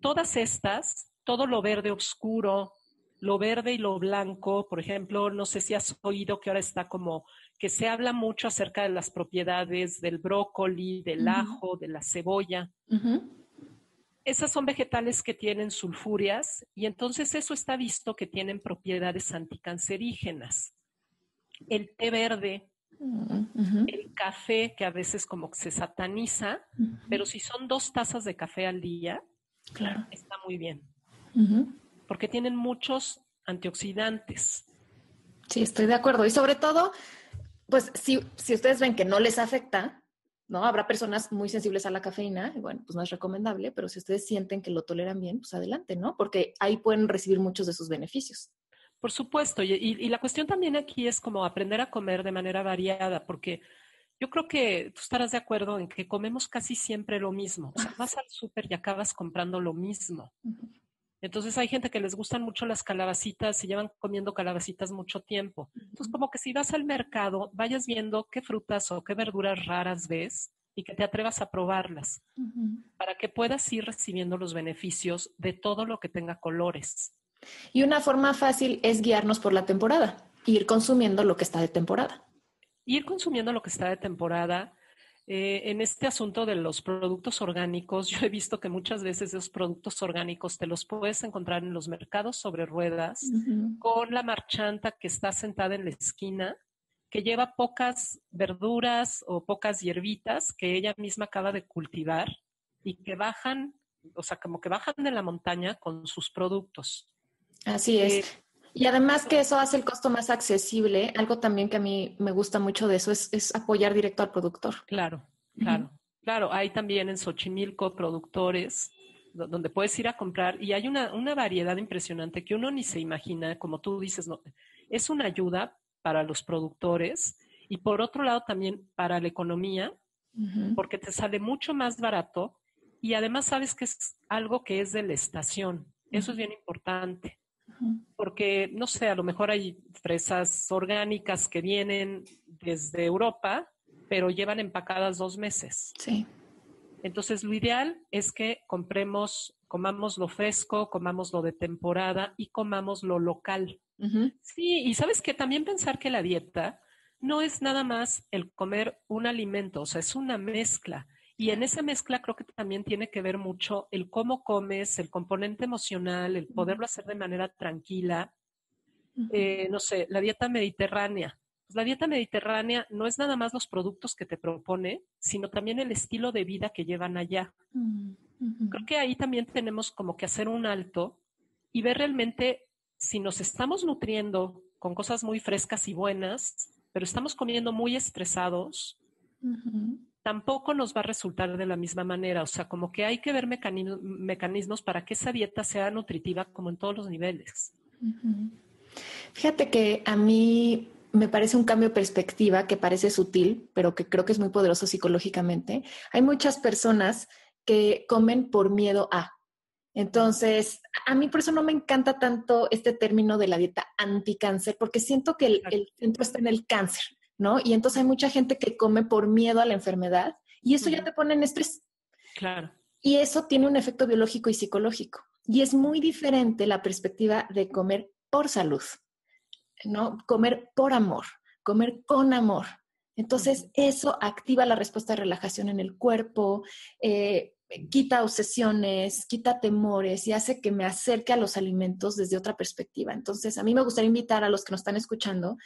Todas estas, todo lo verde oscuro, lo verde y lo blanco, por ejemplo, no sé si has oído que ahora está como que se habla mucho acerca de las propiedades del brócoli, del ajo, de la cebolla. Esas son vegetales que tienen sulfurias y entonces eso está visto que tienen propiedades anticancerígenas. El té verde, el café, que a veces como que se sataniza, pero si son 2 tazas de café al día, claro, está muy bien. Porque tienen muchos antioxidantes. Sí, estoy de acuerdo. Y sobre todo, pues si ustedes ven que no les afecta, ¿no? Habrá personas muy sensibles a la cafeína, y bueno, pues no es recomendable, pero si ustedes sienten que lo toleran bien, pues adelante, ¿no? Porque ahí pueden recibir muchos de sus beneficios. Por supuesto. Y la cuestión también aquí es como aprender a comer de manera variada, porque Yo creo que tú estarás de acuerdo en que comemos casi siempre lo mismo. O sea, vas al súper y acabas comprando lo mismo. Entonces hay gente que les gustan mucho las calabacitas, se llevan comiendo calabacitas mucho tiempo. Entonces como que si vas al mercado, vayas viendo qué frutas o qué verduras raras ves y que te atrevas a probarlas para que puedas ir recibiendo los beneficios de todo lo que tenga colores. Y una forma fácil es guiarnos por la temporada, ir consumiendo lo que está de temporada. Ir consumiendo lo que está de temporada. En este asunto de los productos orgánicos, yo he visto que muchas veces esos productos orgánicos te los puedes encontrar en los mercados sobre ruedas, con la marchanta que está sentada en la esquina, que lleva pocas verduras o pocas hierbitas que ella misma acaba de cultivar y que bajan, o sea, como que bajan de la montaña con sus productos. Así es. Y además que eso hace el costo más accesible. Algo también que a mí me gusta mucho de eso es apoyar directo al productor. Claro, claro, claro. Hay también en Xochimilco productores donde puedes ir a comprar y hay una variedad impresionante que uno ni se imagina, como tú dices, no, es una ayuda para los productores y por otro lado también para la economía, porque te sale mucho más barato y además sabes que es algo que es de la estación. Eso es bien importante. Porque, no sé, a lo mejor hay fresas orgánicas que vienen desde Europa, pero llevan empacadas 2 meses. Sí. Entonces, lo ideal es que comamos lo fresco, comamos lo de temporada y comamos lo local. Sí, y sabes que también pensar que la dieta no es nada más el comer un alimento, o sea, es una mezcla. Y en esa mezcla creo que también tiene que ver mucho el cómo comes, el componente emocional, el poderlo hacer de manera tranquila. No sé, la dieta mediterránea. Pues la dieta mediterránea no es nada más los productos que te propone, sino también el estilo de vida que llevan allá. Creo que ahí también tenemos como que hacer un alto y ver realmente si nos estamos nutriendo con cosas muy frescas y buenas, pero estamos comiendo muy estresados, tampoco nos va a resultar de la misma manera. O sea, como que hay que ver mecanismos para que esa dieta sea nutritiva como en todos los niveles. Fíjate que a mí me parece un cambio de perspectiva que parece sutil, pero que creo que es muy poderoso psicológicamente. Hay muchas personas que comen por miedo a. Entonces, a mí por eso no me encanta tanto este término de la dieta anticáncer, porque siento que el centro está en el cáncer, ¿no? Y entonces hay mucha gente que come por miedo a la enfermedad y eso ya te pone en estrés. Claro. Y eso tiene un efecto biológico y psicológico. Y es muy diferente la perspectiva de comer por salud, ¿no? Comer por amor, comer con amor. Entonces eso activa la respuesta de relajación en el cuerpo, quita obsesiones, quita temores y hace que me acerque a los alimentos desde otra perspectiva. Entonces a mí me gustaría invitar a los que nos están escuchando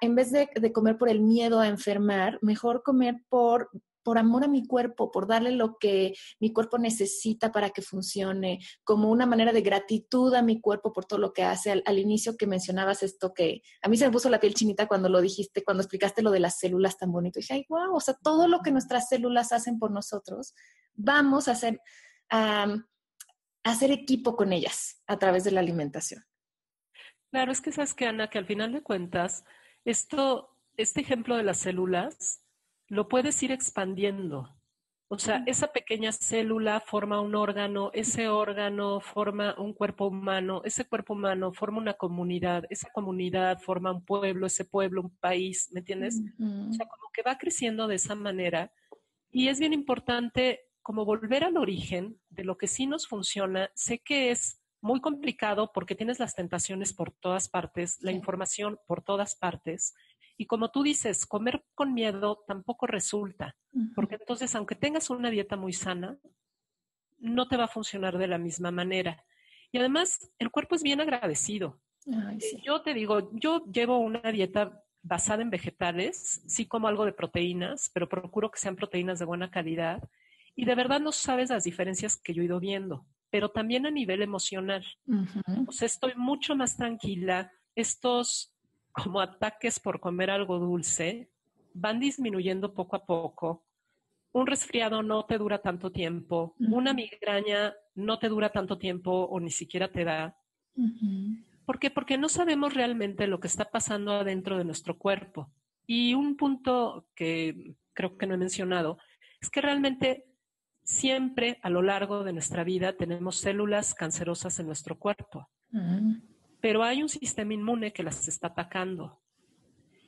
en vez de comer por el miedo a enfermar, mejor comer por amor a mi cuerpo, por darle lo que mi cuerpo necesita para que funcione, como una manera de gratitud a mi cuerpo por todo lo que hace. Al inicio que mencionabas esto, que a mí se me puso la piel chinita cuando lo dijiste, cuando explicaste lo de las células tan bonito. Y dije, ay, wow, o sea, todo lo que nuestras células hacen por nosotros, vamos a hacer equipo con ellas a través de la alimentación. Claro, es que sabes que, Ana, que al final de cuentas, este ejemplo de las células lo puedes ir expandiendo. O sea, esa pequeña célula forma un órgano, ese órgano forma un cuerpo humano, ese cuerpo humano forma una comunidad, esa comunidad forma un pueblo, ese pueblo un país, ¿me entiendes? O sea, como que va creciendo de esa manera y es bien importante como volver al origen de lo que sí nos funciona. Sé que es muy complicado porque tienes las tentaciones por todas partes, la información por todas partes. Y como tú dices, comer con miedo tampoco resulta. Porque entonces, aunque tengas una dieta muy sana, no te va a funcionar de la misma manera. Y además, el cuerpo es bien agradecido. Ay, sí. Yo te digo, yo llevo una dieta basada en vegetales, sí como algo de proteínas, pero procuro que sean proteínas de buena calidad. Y de verdad no sabes las diferencias que yo he ido viendo, pero también a nivel emocional. O sea, estoy mucho más tranquila. Estos como ataques por comer algo dulce van disminuyendo poco a poco. Un resfriado no te dura tanto tiempo. Una migraña no te dura tanto tiempo o ni siquiera te da. ¿Por qué? Porque no sabemos realmente lo que está pasando adentro de nuestro cuerpo. Y un punto que creo que no he mencionado es que realmente siempre a lo largo de nuestra vida tenemos células cancerosas en nuestro cuerpo. Uh-huh. Pero hay un sistema inmune que las está atacando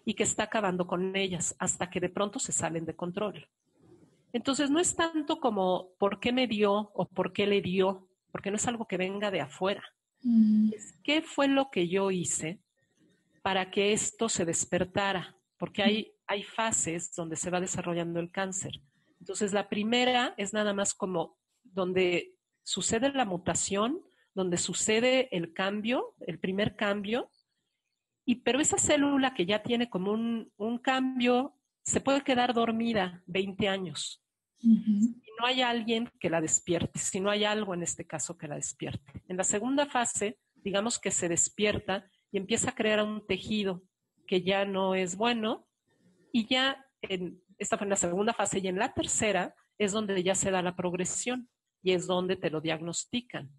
y que está acabando con ellas hasta que de pronto se salen de control. Entonces no es tanto como por qué me dio o por qué le dio, porque no es algo que venga de afuera. Uh-huh. Es qué fue lo que yo hice para que esto se despertara, porque hay fases donde se va desarrollando el cáncer. Entonces la primera es nada más como donde sucede la mutación, donde sucede el cambio, el primer cambio, pero esa célula que ya tiene como un cambio se puede quedar dormida 20 años. Uh-huh. Si no hay alguien que la despierte, si no hay algo en este caso que la despierte. En la segunda fase, digamos que se despierta y empieza a crear un tejido que ya no es bueno, y ya esta fue en la segunda fase, y en la tercera es donde ya se da la progresión y es donde te lo diagnostican.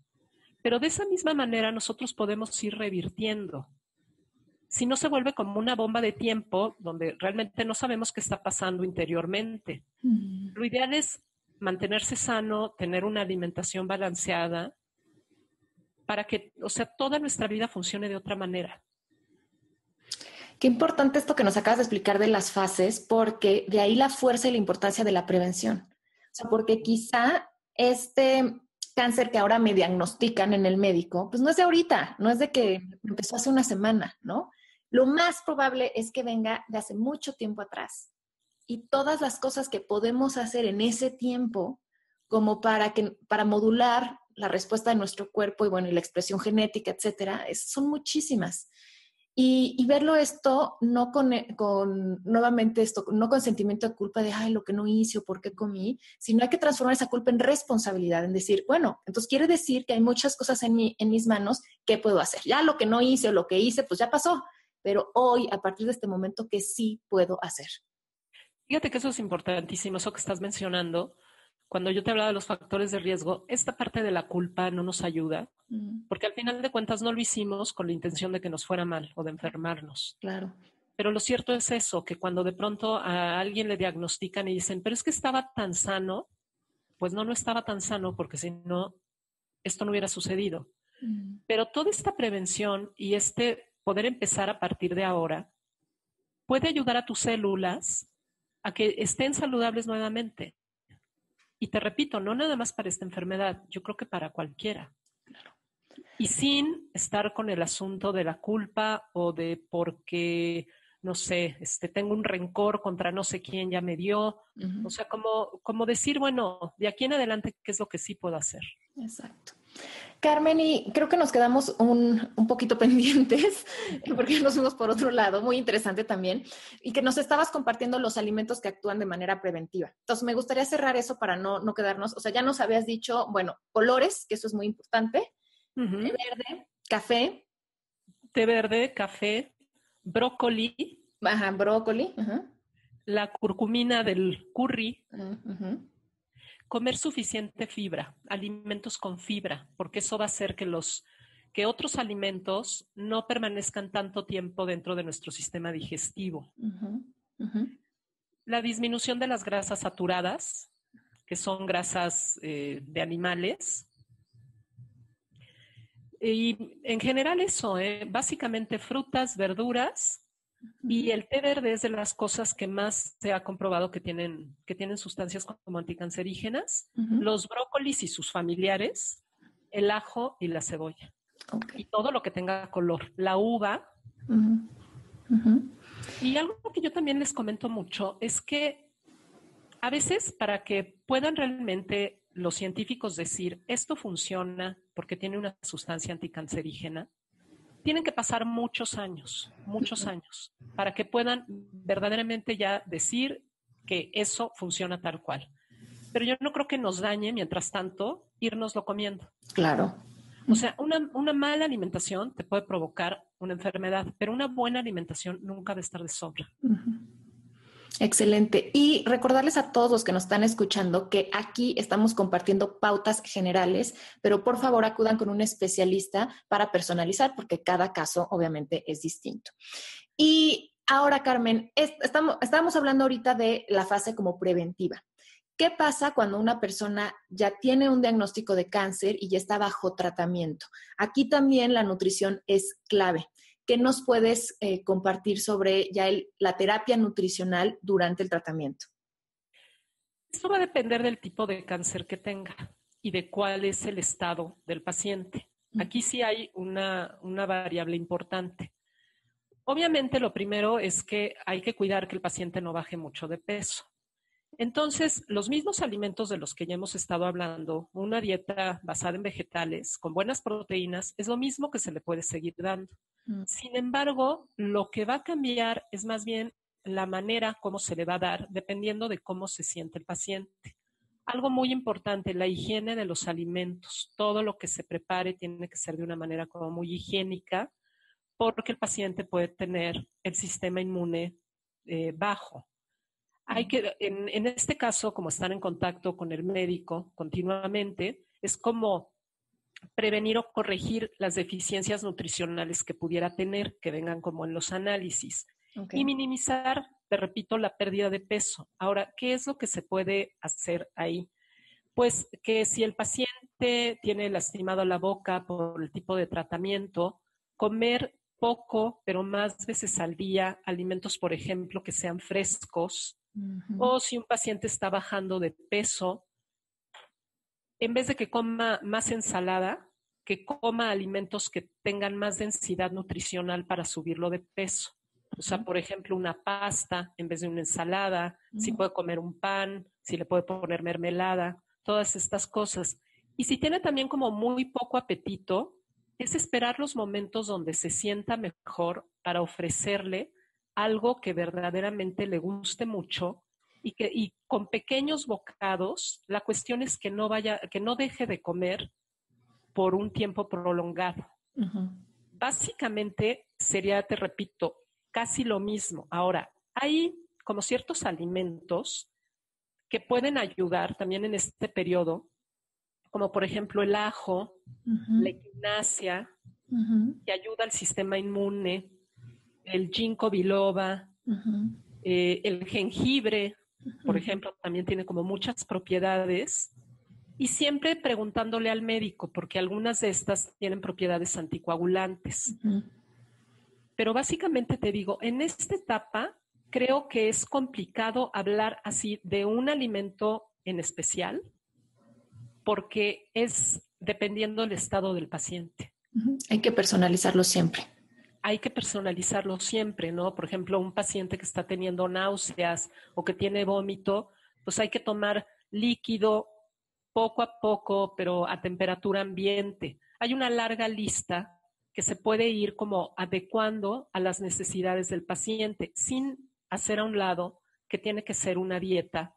Pero de esa misma manera nosotros podemos ir revirtiendo. Si no se vuelve como una bomba de tiempo donde realmente no sabemos qué está pasando interiormente. Uh-huh. Lo ideal es mantenerse sano, tener una alimentación balanceada para que, toda nuestra vida funcione de otra manera. Qué importante esto que nos acabas de explicar de las fases, porque de ahí la fuerza y la importancia de la prevención. Porque quizá este cáncer que ahora me diagnostican en el médico, pues no es de ahorita, no es de que empezó hace una semana, ¿no? Lo más probable es que venga de hace mucho tiempo atrás. Y todas las cosas que podemos hacer en ese tiempo como para modular la respuesta de nuestro cuerpo y la expresión genética, etcétera, son muchísimas. Y verlo esto no con sentimiento de culpa de lo que no hice o por qué comí, sino hay que transformar esa culpa en responsabilidad, en decir, entonces quiere decir que hay muchas cosas en mis manos que puedo hacer. Ya lo que no hice o lo que hice, pues ya pasó. Pero hoy, a partir de este momento, ¿qué sí puedo hacer? Fíjate que eso es importantísimo, eso que estás mencionando. Cuando yo te hablaba de los factores de riesgo, esta parte de la culpa no nos ayuda, porque al final de cuentas no lo hicimos con la intención de que nos fuera mal o de enfermarnos. Claro. Pero lo cierto es eso, que cuando de pronto a alguien le diagnostican y dicen, pero es que estaba tan sano, pues no estaba tan sano, porque si no, esto no hubiera sucedido. Pero toda esta prevención y este poder empezar a partir de ahora puede ayudar a tus células a que estén saludables nuevamente. Y te repito, no nada más para esta enfermedad, yo creo que para cualquiera. Claro. Y sin estar con el asunto de la culpa o de porque, tengo un rencor contra no sé quién ya me dio. Uh-huh. Como decir, de aquí en adelante, ¿qué es lo que sí puedo hacer? Exacto. Carmen, y creo que nos quedamos un poquito pendientes porque nos fuimos por otro lado, muy interesante también, y que nos estabas compartiendo los alimentos que actúan de manera preventiva. Entonces, me gustaría cerrar eso para no quedarnos, ya nos habías dicho, colores, que eso es muy importante, uh-huh. Té verde, café, brócoli. Ajá, brócoli. Uh-huh. La curcumina del curry. Ajá. Uh-huh. Comer suficiente fibra, alimentos con fibra, porque eso va a hacer que otros alimentos no permanezcan tanto tiempo dentro de nuestro sistema digestivo. Uh-huh. Uh-huh. La disminución de las grasas saturadas, que son grasas de animales. Y en general eso, básicamente frutas, verduras. Y el té verde es de las cosas que más se ha comprobado que tienen sustancias como anticancerígenas, uh-huh. los brócolis y sus familiares, el ajo y la cebolla. Okay. Y todo lo que tenga color, la uva. Uh-huh. Uh-huh. Y algo que yo también les comento mucho es que a veces para que puedan realmente los científicos decir esto funciona porque tiene una sustancia anticancerígena, tienen que pasar muchos años, para que puedan verdaderamente ya decir que eso funciona tal cual. Pero yo no creo que nos dañe, mientras tanto, irnoslo comiendo. Claro. Una mala alimentación te puede provocar una enfermedad, pero una buena alimentación nunca va a estar de sobra. Uh-huh. Excelente. Y recordarles a todos los que nos están escuchando que aquí estamos compartiendo pautas generales, pero por favor acudan con un especialista para personalizar, porque cada caso obviamente es distinto. Y Ahora, Carmen, estábamos hablando ahorita de la fase como preventiva. ¿Qué pasa cuando una persona ya tiene un diagnóstico de cáncer y ya está bajo tratamiento? Aquí también la nutrición es clave. ¿Qué nos puedes compartir sobre ya la terapia nutricional durante el tratamiento? Esto va a depender del tipo de cáncer que tenga y de cuál es el estado del paciente. Aquí sí hay una variable importante. Obviamente lo primero es que hay que cuidar que el paciente no baje mucho de peso. Entonces, los mismos alimentos de los que ya hemos estado hablando, una dieta basada en vegetales, con buenas proteínas, es lo mismo que se le puede seguir dando. Sin embargo, lo que va a cambiar es más bien la manera como se le va a dar, dependiendo de cómo se siente el paciente. Algo muy importante, la higiene de los alimentos. Todo lo que se prepare tiene que ser de una manera como muy higiénica, porque el paciente puede tener el sistema inmune bajo. Hay que, en este caso, como estar en contacto con el médico continuamente, es como prevenir o corregir las deficiencias nutricionales que pudiera tener, que vengan como en los análisis. Okay. Y minimizar, te repito, la pérdida de peso. Ahora, ¿qué es lo que se puede hacer ahí? Pues que si el paciente tiene lastimado la boca por el tipo de tratamiento, comer poco, pero más veces al día, alimentos, por ejemplo, que sean frescos. O si un paciente está bajando de peso, en vez de que coma más ensalada, que coma alimentos que tengan más densidad nutricional para subirlo de peso. O sea, por ejemplo, una pasta en vez de una ensalada, si puede comer un pan, si le puede poner mermelada, todas estas cosas. Y si tiene también como muy poco apetito, es esperar los momentos donde se sienta mejor para ofrecerle algo que verdaderamente le guste mucho y con pequeños bocados. La cuestión es que no deje de comer por un tiempo prolongado. Básicamente sería, te repito, casi lo mismo. Ahora, hay como ciertos alimentos que pueden ayudar también en este periodo, como por ejemplo el ajo, la equinácea, que ayuda al sistema inmune, el ginkgo biloba, el jengibre, por ejemplo, también tiene como muchas propiedades. Y siempre preguntándole al médico, porque algunas de estas tienen propiedades anticoagulantes. Pero básicamente te digo, en esta etapa creo que es complicado hablar así de un alimento en especial, porque es dependiendo del estado del paciente. Hay que personalizarlo siempre. Hay que personalizarlo siempre, ¿no? Por ejemplo, un paciente que está teniendo náuseas o que tiene vómito, pues hay que tomar líquido poco a poco, pero a temperatura ambiente. Hay una larga lista que se puede ir como adecuando a las necesidades del paciente, sin hacer a un lado que tiene que ser una dieta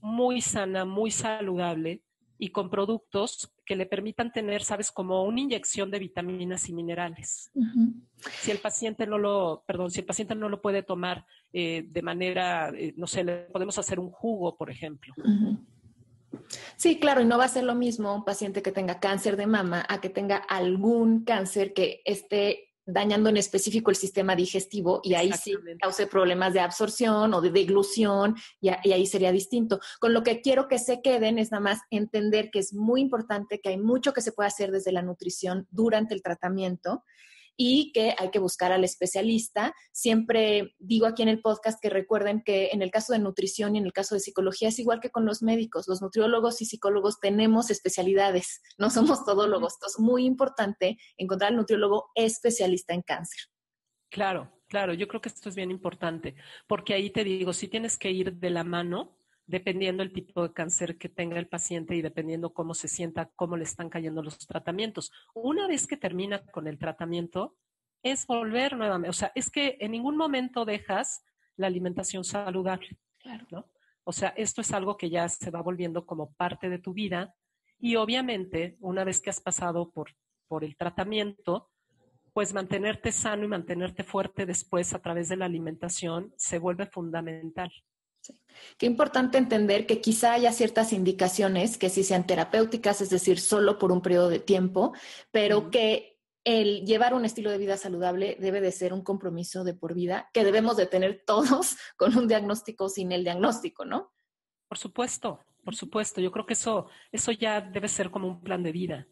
muy sana, muy saludable y con productos que le permitan tener, ¿sabes?, como una inyección de vitaminas y minerales. Si el paciente no lo puede tomar de manera, no sé, le podemos hacer un jugo, por ejemplo. Sí, claro, y no va a ser lo mismo un paciente que tenga cáncer de mama a que tenga algún cáncer que esté dañando en específico el sistema digestivo y ahí sí cause problemas de absorción o de deglución y ahí sería distinto. Con lo que quiero que se queden es nada más entender que es muy importante, que hay mucho que se puede hacer desde la nutrición durante el tratamiento y que hay que buscar al especialista. Siempre digo aquí en el podcast que recuerden que en el caso de nutrición y en el caso de psicología es igual que con los médicos. Los nutriólogos y psicólogos tenemos especialidades, no somos todólogos. Entonces, muy importante encontrar al nutriólogo especialista en cáncer. Claro, claro. Yo creo que esto es bien importante porque ahí te digo, sí tienes que ir de la mano dependiendo el tipo de cáncer que tenga el paciente y dependiendo cómo se sienta, cómo le están cayendo los tratamientos. Una vez que termina con el tratamiento, es volver nuevamente. O sea, es que en ningún momento dejas la alimentación saludable. Claro, ¿no? O sea, esto es algo que ya se va volviendo como parte de tu vida y obviamente una vez que has pasado por el tratamiento, pues mantenerte sano y mantenerte fuerte después a través de la alimentación se vuelve fundamental. Sí. Qué importante entender que quizá haya ciertas indicaciones que sí sean terapéuticas, es decir, solo por un periodo de tiempo, pero que el llevar un estilo de vida saludable debe de ser un compromiso de por vida que debemos de tener todos con un diagnóstico o sin el diagnóstico, ¿no? Por supuesto, por supuesto. Yo creo que eso ya debe ser como un plan de vida.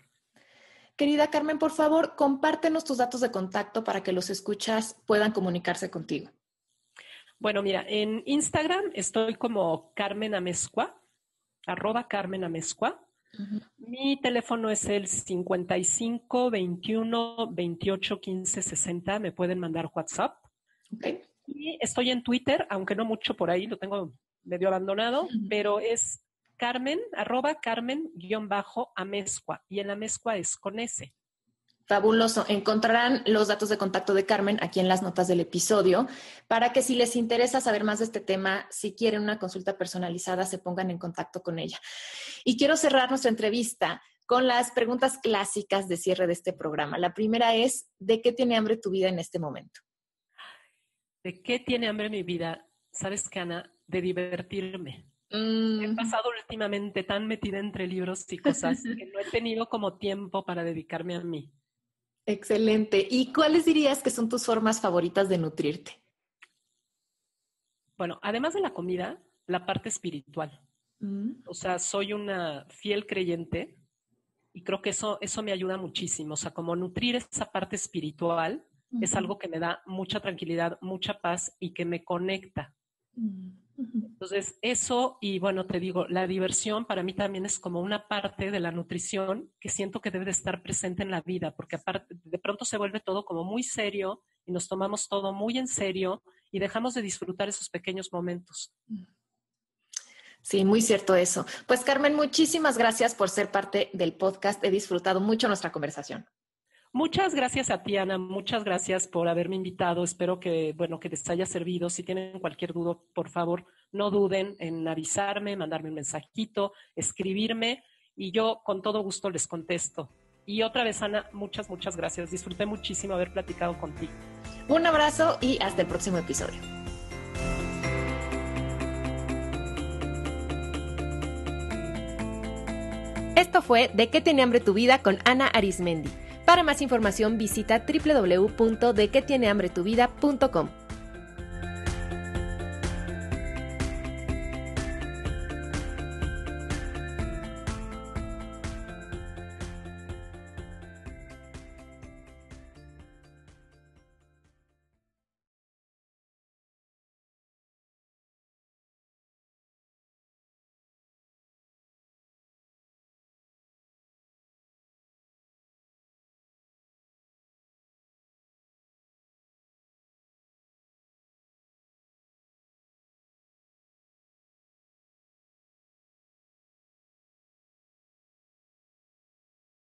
Querida Carmen, por favor, compártenos tus datos de contacto para que los escuchas puedan comunicarse contigo. Bueno, mira, en Instagram estoy como Carmen Amezcua, @CarmenAmezcua. Uh-huh. Mi teléfono es el 55 21 28 15 60. Me pueden mandar WhatsApp. Okay. Y estoy en Twitter, aunque no mucho por ahí, lo tengo medio abandonado, uh-huh, pero es Carmen, @Carmen_Amezcua. Y en Amezcua es con S. Fabuloso. Encontrarán los datos de contacto de Carmen aquí en las notas del episodio para que si les interesa saber más de este tema, si quieren una consulta personalizada, se pongan en contacto con ella. Y quiero cerrar nuestra entrevista con las preguntas clásicas de cierre de este programa. La primera es, ¿de qué tiene hambre tu vida en este momento? ¿De qué tiene hambre mi vida? ¿Sabes qué, Ana? De divertirme. He pasado últimamente tan metida entre libros y cosas que no he tenido como tiempo para dedicarme a mí. Excelente. ¿Y cuáles dirías que son tus formas favoritas de nutrirte? Bueno, además de la comida, la parte espiritual. O sea, soy una fiel creyente y creo que eso me ayuda muchísimo. O sea, como nutrir esa parte espiritual es algo que me da mucha tranquilidad, mucha paz y que me conecta. Entonces, eso, y bueno, te digo, la diversión para mí también es como una parte de la nutrición que siento que debe de estar presente en la vida, porque aparte, de pronto se vuelve todo como muy serio y nos tomamos todo muy en serio y dejamos de disfrutar esos pequeños momentos. Sí, muy cierto eso. Pues Carmen, muchísimas gracias por ser parte del podcast. He disfrutado mucho nuestra conversación. Muchas gracias a ti, Ana. Muchas gracias por haberme invitado. Espero que, bueno, que les haya servido. Si tienen cualquier duda, por favor, no duden en avisarme, mandarme un mensajito, escribirme y yo con todo gusto les contesto. Y otra vez, Ana, muchas gracias. Disfruté muchísimo haber platicado contigo. Un abrazo y hasta el próximo episodio. Esto fue ¿De qué tiene hambre tu vida? Con Ana Arizmendi. Para más información visita www.dequetienehambre-tu-vida.com.